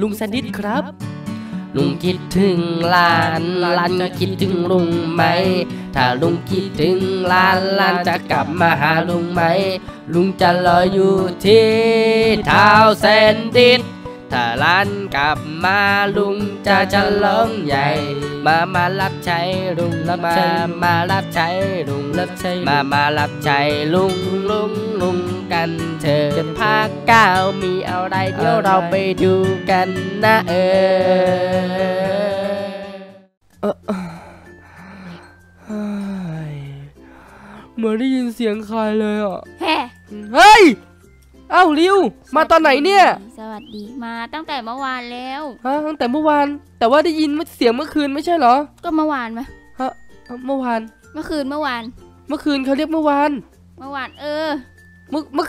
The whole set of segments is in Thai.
ลุงแซนดิสครับลุงคิดถึงหลานหลานจะคิดถึงลุงไหมถ้าลุงคิดถึงหลานหลานจะกลับมาหาลุงไหมลุงจะรออยู่ที่เท้าแซนดิสถ้าหลานกลับมาลุงจะฉลองใหญ่มารับใช้ลุงมารับใช้ลุงมารับใช้ลุงลุงกันเถอะภาคเก้ามีอะไรเดี๋ยวเราไปดูกันนะเหมือนได้ยินเสียงใครเลยอ่ะเฮ้ยเอ้าริวมาตอนไหนเนี่ยสวัสดีมาตั้งแต่เมื่อวานแล้วฮะตั้งแต่เมื่อวานแต่ว่าได้ยินเสียงเมื่อคืนไม่ใช่เหรอก็เมื่อวานไหมฮะเมื่อคืนเขาเรียกเมื่อวานเมื่อ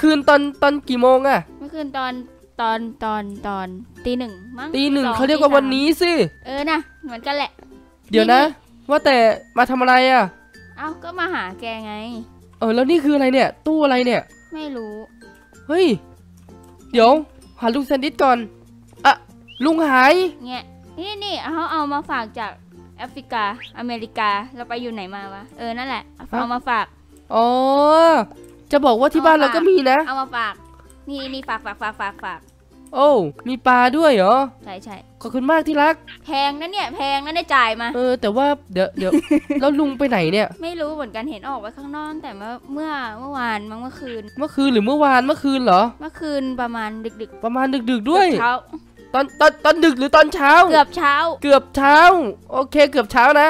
คืนตอนกี่โมงอะเมื่อคืนตอนตี 1มั้งตี 1เขาเรียกว่าวันนี้สินะเหมือนกันแหละเดี๋ยวนะว่าแต่มาทำอะไรอะเอ้าก็มาหาแกไงแล้วนี่คืออะไรเนี่ยตู้อะไรเนี่ยไม่รู้เฮ้ยเดี๋ยวหาลุงแซนดิสก่อนอะลุงหายเนี่ยนี่เขาเอามาฝากจากแอฟริกาอเมริกาเราไปอยู่ไหนมาวะนั่นแหละเอามาฝากอ๋อจะบอกว่าที่บ้านเราก็มีนะเอามาฝากนี่ฝากโอ้มีปลาด้วยเหรอใช่ขอบคุณมากที่รักแพงนะเนี่ยแพงนะได้จ่ายมาแต่ว่าเดี๋ยวแล้วลุงไปไหนเนี่ยไม่รู้เหมือนกันเห็นออกไปข้างนอกแต่เมื่อวานมั้งเมื่อคืนหรือเมื่อคืนเหรอเมื่อคืนประมาณดึกประมาณดึกด้วยเช้าตอนดึกหรือตอนเช้าเกือบเช้าโอเคเกือบเช้านะ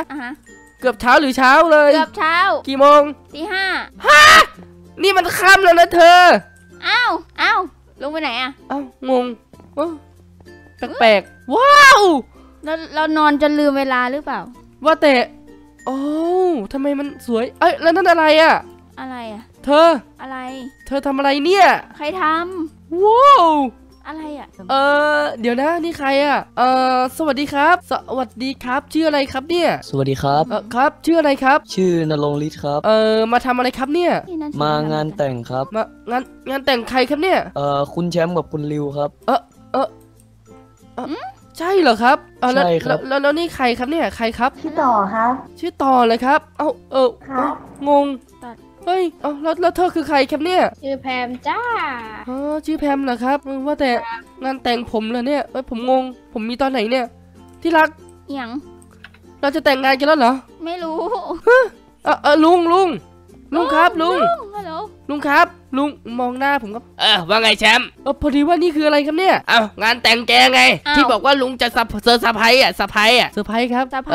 เกือบเช้าหรือเช้าเลยเกือบเช้ากี่โมงตี 5ฮะนี่มันค่ำแล้วนะเธออ้าวลุงไปไหนอะงงแปลกๆว้าวเรานอนจนลืมเวลาหรือเปล่าว่าแต่โอ้ทำไมมันสวยแล้วนั่นอะไรอะเธออะไรเธอทำอะไรเนี่ยใครทำว้าวอะไรอะเดี๋ยวนะนี่ใครอะสวัสดีครับชื่ออะไรครับเนี่ยสวัสดีครับครับชื่ออะไรครับชื่อนรงฤทธิ์ครับมาทำอะไรครับเนี่ยมางานแต่งครับมางานแต่งใครครับเนี่ยคุณแชมป์กับคุณริวครับใช่เหรอครับใช่ครับแล้วนี่ใครครับเนี่ยใครครับชื่อต่อครับชื่อต่อเลยครับงงเฮ้ยแล้วเธอคือใครครับเนี่ยชื่อแพมจ้าชื่อแพมเหรอครับว่าแต่งานแต่งผมเหรอเนี่ยผมงงผมมีตอนไหนเนี่ยที่รักยังเราจะแต่งงานกันแล้วเหรอไม่รู้ลุงครับลุงครับลุงมองหน้าผมครับว่าไงแชมป์พอดีว่านี่คืออะไรครับเนี่ยงานแต่งแกไงที่บอกว่าลุงจะเซอร์ไพรส์ครับ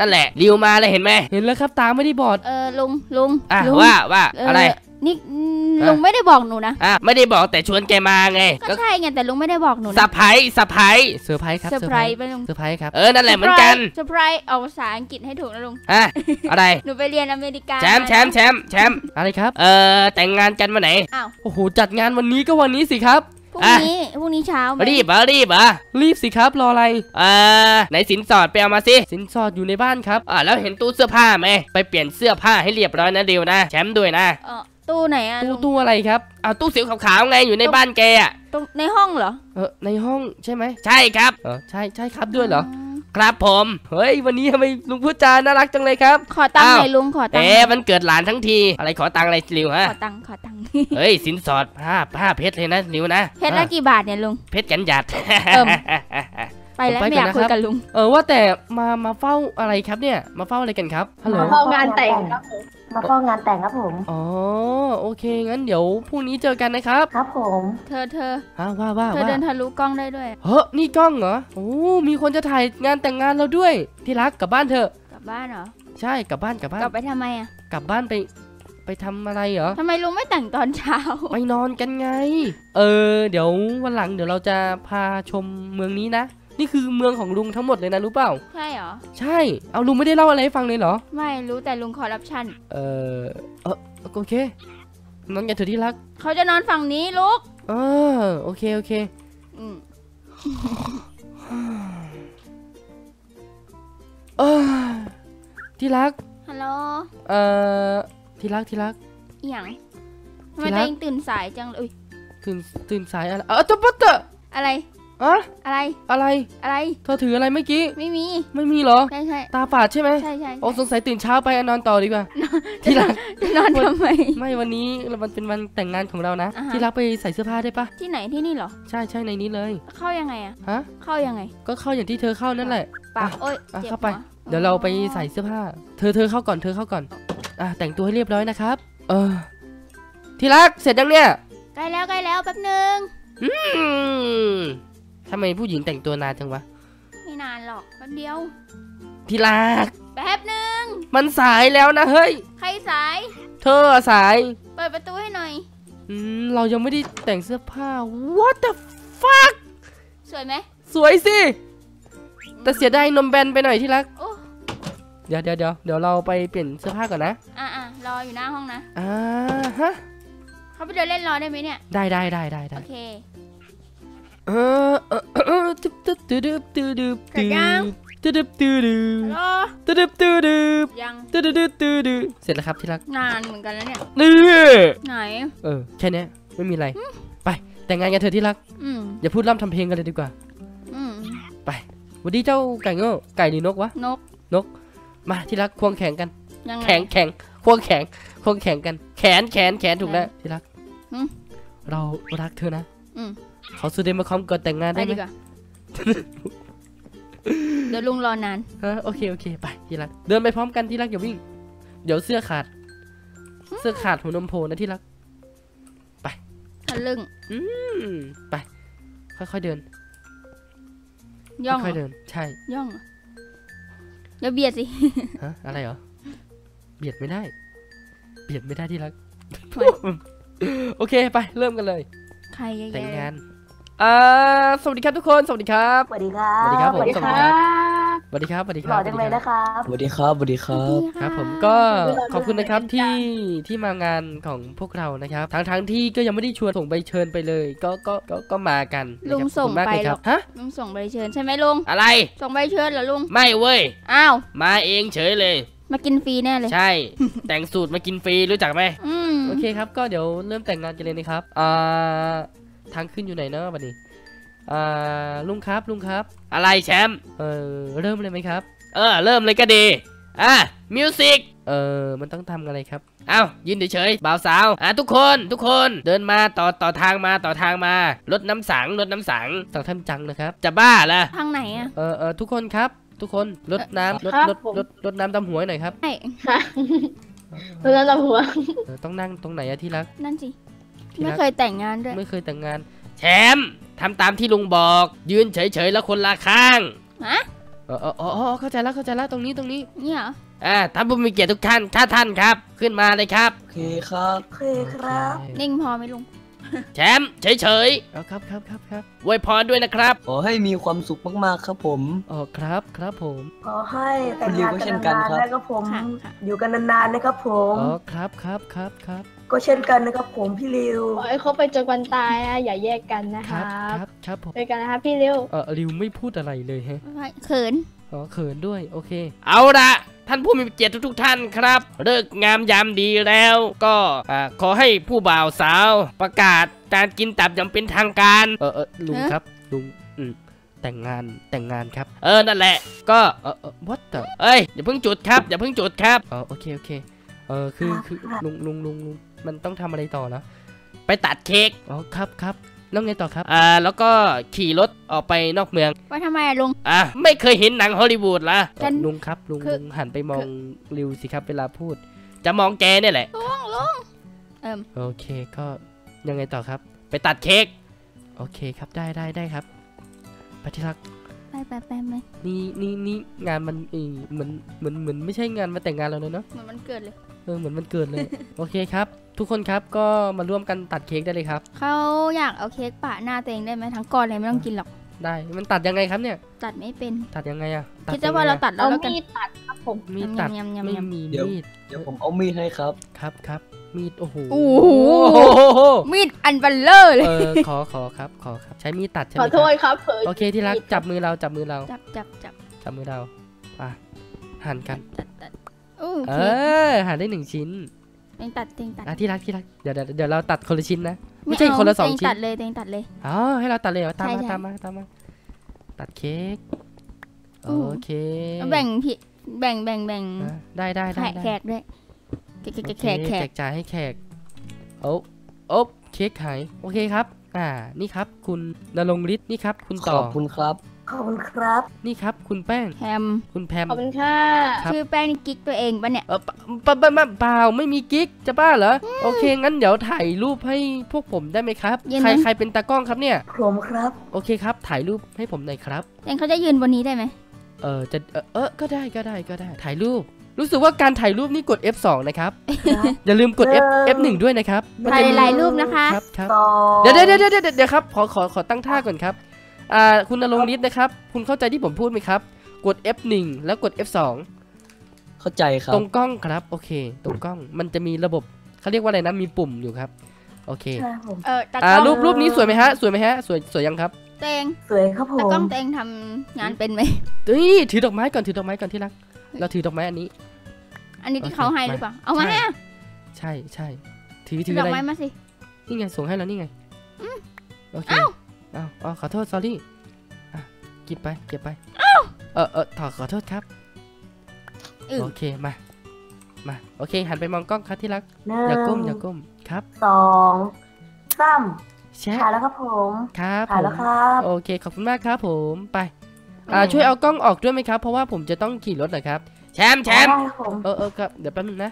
นั่นแหละริวมาเลยเห็นไหมเห็นแล้วครับตาไม่ได้บอดลุงว่าอะไรนี่ลุงไม่ได้บอกหนูนะไม่ได้บอกแต่ชวนแกมาไงก็ใช่ไงแต่ลุงไม่ได้บอกหนูนะเซอร์ไพรส์ครับไปลุงเซอร์ไพรส์ครับนั่นแหละเหมือนกันเซอร์ไพรส์เอาภาษาอังกฤษให้ถูกนะลุงอะไรหนูไปเรียนอเมริกาแชมป์อะไรครับแต่งงานกันวันไหนโอ้โหจัดงานวันนี้ก็วันนี้สิครับพรุ่งนี้เช้ารีบสิครับรออะไรไหนสินสอดไปเอามาสิสินสอดอยู่ในบ้านครับแล้วเห็นตู้เสื้อผ้าไหมไปเปลี่ยนเสื้อผ้าให้เรียบร้อยนะเดียวนะแชมป์ด้วยนะตู้ไหนอะตู้อะไรครับตู้สีขาวๆไงอยู่ในบ้านแกอะในห้องเหรอในห้องใช่ไหมใช่ครับใช่ครับด้วยเหรอครับผมเฮ้ยวันนี้ทำไมลุงพูดจาน่ารักจังเลยครับขอตังค์หน่อยลุงขอตังค์มันเกิดหลานทั้งทีอะไรขอตังค์อะไรริวฮะขอตังค์เฮ้ยสินสอดผ้าเพชรเลยนะริวนะเพชรละกี่บาทเนี่ยลุงเพชรกันหยาดไปแล้วไม่อยากคุยกับลุงว่าแต่มาเฝ้าอะไรครับเนี่ยมาเฝ้าอะไรกันครับฮัลโหลมาเฝ้างานแต่งครับผมมาเฝ้างานแต่งครับผมอ๋อโอเคงั้นเดี๋ยวพรุ่งนี้เจอกันนะครับครับผมเธอว่าเธอเดินทะลุกล้องได้ด้วยเฮ้ยนี่กล้องเหรอโอ้มีคนจะถ่ายงานแต่งงานเราด้วยที่รักกลับบ้านเธอกลับบ้านเหรอใช่กลับบ้านกลับไปทำไมอะกลับบ้านไปทำอะไรเหรอทำไมลุงไม่แต่งตอนเช้าไปนอนกันไงเดี๋ยววันหลังเดี๋ยวเราจะพาชมเมืองนี้นะนี่คือเมืองของลุงทั้งหมดเลยนะรู้เปล่าใช่เหรอใช่เอาลุงไม่ได้เล่าอะไรให้ฟังเลยเหรอไม่รู้แต่ลุงขอรับชันโอเคนอนกันเถอะที่รักเขาจะนอนฝั่งนี้ลูกโอเคที่รักฮัลโหลที่รักอย่างทำไมตื่นสายจังเลยตื่นสายอะไรจะปัตเตอร์อะไร อะไรอะไรอะไรเธอถืออะไรเมื่อกี้ไม่มีไม่มีเหรอใช่ใช่ตาฝาดใช่ไหมใช่ใช่โอ้สงสัยตื่นเช้าไปนอนต่อดีกว่าที่รักนอนทำไมไม่วันนี้มันเป็นวันแต่งงานของเรานะที่รักไปใส่เสื้อผ้าได้ปะที่ไหนที่นี่เหรอใช่ใช่ในนี้เลยเข้ายังไงอะฮะเข้ายังไงก็เข้าอย่างที่เธอเข้านั่นแหละปากโอ๊ยเข้าไปเดี๋ยวเราไปใส่เสื้อผ้าเธอเข้าก่อนแต่งตัวให้เรียบร้อยนะครับที่รักเสร็จยังเนี่ยใกล้แล้วใกล้แล้วแป๊บนึงทำไมผู้หญิงแต่งตัวนานจังวะไม่นานหรอกแป๊บเดียวที่รักแป๊บนึงมันสายแล้วนะเฮ้ยใครสายเธอสายเปิดประตูให้หน่อยเรายังไม่ได้แต่งเสื้อผ้า What the fuck สวยไหมสวยสิแต่เสียดายนมแบนไปหน่อยที่รักเดี๋ยวเราไปเปลี่ยนเสื้อผ้าก่อนนะรออยู่หน้าห้องนะฮะเขาไปเดินเล่นรอได้ไหมเนี่ยได้โอเคเสร็จแล้วครับที่รักนานเหมือนกันแล้วเนี่ยไหนแค่นี้ไม่มีอะไรไปแต่งงานกันเธอที่รักอย่าพูดล่ำทำเพลงกันเลยดีกว่าไปวันนี้เจ้าไก่โง่ไก่หรือนกวะนกมาที่รักควงแขนกันควงแขนกันแขนถูกแล้วที่รักเรารักเธอนะขอสุดเดมมาคอมก่อนแต่งงานได้ไหมเดี๋ยวลุงรอนานโอเคไปที่รักเดินไปพร้อมกันที่รักอย่าวิ่งเดี๋ยวเสื้อขาดหัวนมโผล่นะที่รักไปทะลึ่งไปค่อยๆเดินย่องค่อยๆเดินใช่ย่องอย่าเบียดสิฮะอะไรเหรอเบียดไม่ได้ที่รักโอเคไปเริ่มกันเลยแต่งงานสวัสดีครับทุกคนสวัสดีครับสวัสดีครับหล่อจังเลยนะครับสวัสดีครับผมก็ขอบคุณนะครับที่มางานของพวกเรานะครับทั้งที่ก็ยังไม่ได้ชวนส่งใบเชิญไปเลยก็มากันลุงส่งไปครับฮะลุงส่งใบเชิญใช่ไหมลุงอะไรส่งใบเชิญเหรอลุงไม่เว้ยอ้าวมาเองเฉยเลยมากินฟรีแน่เลยใช่แต่งสูตรมากินฟรีรู้จักไหมโอเคครับก็เดี๋ยวเริ่มแต่งงานกันเลยนะครับทางขึ้นอยู่ไหนเนาะบัดนี้ลุงครับอะไรแชมป์เริ่มเลยไหมครับเริ่มเลยก็ดีมิวสิกมันต้องทำอะไรครับอ้าวยืนเฉยๆบ่าวสาวทุกคนเดินมาต่อทางมาลดน้ำสังสังทำจังนะครับจะบ้าละทางไหนอะทุกคนครับทุกคนลดน้ำลดน้ำตำหัวหน่อยครับใช่ลดน้ำตำหัวต้องนั่งตรงไหนอะที่รักนั่นสิไม่เคยแต่งงานด้วยไม่เคยแต่งงานแชมป์ทำตามที่ลุงบอกยืนเฉยๆแล้วคนละข้างฮะเข้าใจแล้วตรงนี้เนี่ยท่านผู้มีเกียรติทุกท่านครับขึ้นมาเลยครับโอเคครับนิ่งพอไหมลุงแชมป์เฉยๆครับอวยพรด้วยนะครับขอให้มีความสุขมากๆครับผมครับผมขอให้แต่งงานกันนานๆนะครับผมอยู่กันนานๆนะครับผมครับก็เช่นกันนะครับผมพี่ริวขอให้คบไปจนวันตายนะอย่าแยกกันนะครับผมไปกันนะครับพี่ริวริวไม่พูดอะไรเลยฮะเขินเขินด้วยโอเคเอาละท่านผู้มีเกียรติทุกท่านครับเลิกงามยามดีแล้วก็ขอให้ผู้บ่าวสาวประกาศการกินตับอย่างเป็นทางการลุงครับลุงแต่งงานครับนั่นแหละก็วัดแต่เอ้ยอย่าเพิ่งจุดครับโอเคคือลุงมันต้องทำอะไรต่อนะไปตัดเค้กครับแล้วไงต่อครับแล้วก็ขี่รถออกไปนอกเมืองไปทำไมลุงไม่เคยเห็นหนังฮอลลีวูดละลุงครับลุงหันไปมองริวสิครับเวลาพูดจะมองแกเนี่ยแหละลุงโอเคก็ยังไงต่อครับไปตัดเค้กโอเคครับได้ครับไปที่รักไปนี่งานมันเหมือนไม่ใช่งานมาแต่งงานเราเลยเนาะเหมือนมันเกิดเลยเหมือนมันเกิดเลยโอเคครับทุกคนครับก็มาร่วมกันตัดเค้กได้เลยครับเขาอยากเอาเค้กปะหน้าตัวเองได้ไหมทั้งก้อนเลยไม่ต้องกินหรอกได้มันตัดยังไงครับเนี่ยตัดไม่เป็นตัดยังไงอะคิดว่าเราตัดเอามีดตัดครับผมมีดตัดไม่มีมีดเดี๋ยวผมเอามีดให้ครับมีดโอ้โหมีดอันเบลเลอร์เลยขอครับใช้มีดตัดใช่ไหมขอโทษครับเผลอโอเคที่รักจับมือเราจับมือเราหั่นกันหันได้1 ชิ้น เองตัดเองตัดนะที่รักที่รักเดี๋ยวเราตัดคนละชิ้นนะไม่ใช่คนละสองชิ้นเองตัดเลยเองตัดเลยอ๋อให้เราตัดเลยตามมาตามมาตัดเค้กโอเคแบ่งพี่แบ่งได้แขกด้วยแขกจ่ายให้แขกโอ๊บเค้กหายโอเคครับนี่ครับคุณณรงค์ฤทธิ์นี่ครับคุณต่อขอบคุณครับนี่ครับคุณแป้งแพมคุณแพมขอบคุณค่ะชื่อแป้งนี่กิ๊กตัวเองปะเนี่ยเปล่าไม่มีกิ๊กจะบ้าเหรอโอเคงั้นเดี๋ยวถ่ายรูปให้พวกผมได้ไหมครับใครเป็นตากล้องครับเนี่ยผมครับโอเคครับถ่ายรูปให้ผมหน่อยครับเองเขาจะยืนบนนี้ได้ไหมจะก็ได้ถ่ายรูปรู้สึกว่าการถ่ายรูปนี่กด F2 นะครับอย่าลืมกด F1 ด้วยนะครับถ่ายรูปนะคะครับเดี๋ยวครับขอตั้งท่าก่อนครับคุณณรงค์ฤทธิ์นะครับคุณเข้าใจที่ผมพูดไหมครับกด F1 แล้วกด F2 เข้าใจครับตรงกล้องครับโอเคตรงกล้องมันจะมีระบบเขาเรียกว่าอะไรนะมีปุ่มอยู่ครับโอเครูปนี้สวยไหมฮะสวยยังครับเตงสวยครับผมตากล้องเตงทำงานเป็นไหมนี่ถือดอกไม้ก่อนที่รักเราถือดอกไม้อันนี้ที่เขาให้หรือเปล่าเอามาให้ใช่ถือดอกไม้มาสินี่ไงส่งให้แล้วนี่ไงโอเคอ้าวขอโทษ sorry กินไปเก็บไปขอโทษครับโอเคมาโอเคหันไปมองกล้องครับที่รักอย่าก้มครับ2 3ถ่ายแล้วครับผมถ่ายแล้วครับโอเคขอบคุณมากครับผมไปช่วยเอากล้องออกด้วยไหมครับเพราะว่าผมจะต้องขี่รถนะครับแชมป์ครับเดี๋ยวแป๊บนึงนะ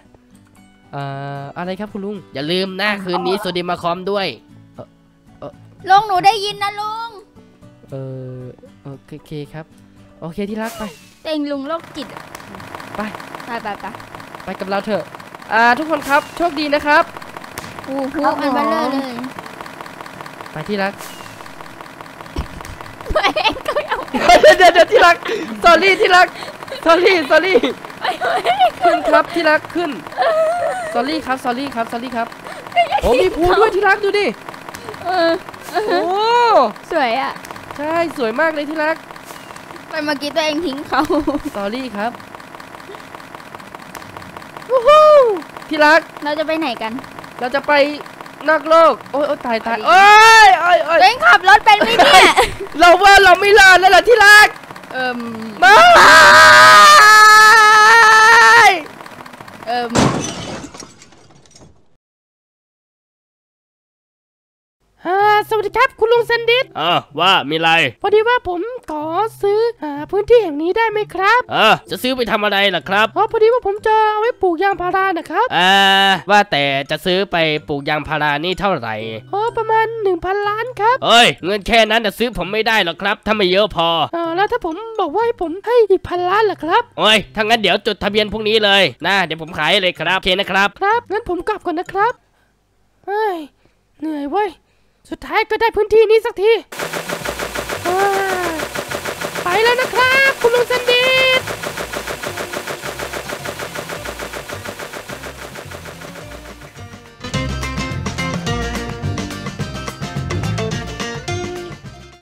อะไรครับคุณลุงอย่าลืมนะคืนนี้โซเดียมมาคอมด้วยลุงหนูได้ยินนะลุงโอเคครับโอเคที่รักไปเต็งลุงโรคจิตไปกับเราเถอะทุกคนครับโชคดีนะครับหูมันบัลเลอร์เลยไปที่รักเดี๋ยวที่รัก sorry ที่รัก sorry ขึ้นครับที่รักขึ้น sorry ครับโอ้มีภูด้วยที่รักดูดิโอ้สวยอ่ะใช่สวยมากเลยที่รักไปเมื่อกี้ตัวเองทิ้งเขา sorry ครับวู้ฮู้ที่รักเราจะไปไหนกันเราจะไปนอกโลกโอ้ยตายโอ้ยเองขับรถเป็นไหมเนี่ยเราว่าเราไม่รอดแล้วล่ะที่รักมาสวัสดีครับคุณลุงแซนดิสว่ามีไรพอดีว่าผมขอซื้อพื้นที่แห่งนี้ได้ไหมครับจะซื้อไปทำอะไรล่ะครับพอดีว่าผมจะเอาไว้ปลูกยางพารานะครับว่าแต่จะซื้อไปปลูกยางพารานี่เท่าไหร่ประมาณ 1,000 ล้านครับเอ้ยเงินแค่นั้นจะซื้อผมไม่ได้หรอกครับถ้าไม่เยอะพอแล้วถ้าผมบอกว่าให้ผมให้อีก1,000 ล้านล่ะครับโอ้ยถ้างั้นเดี๋ยวจดทะเบียนพวกนี้เลยนะเดี๋ยวผมขายเลยครับโอเคนะครับงั้นผมกลับก่อนนะครับเฮ้ยเหนื่อยเว้ยสุดท้ายก็ได้พื้นที่นี้สักที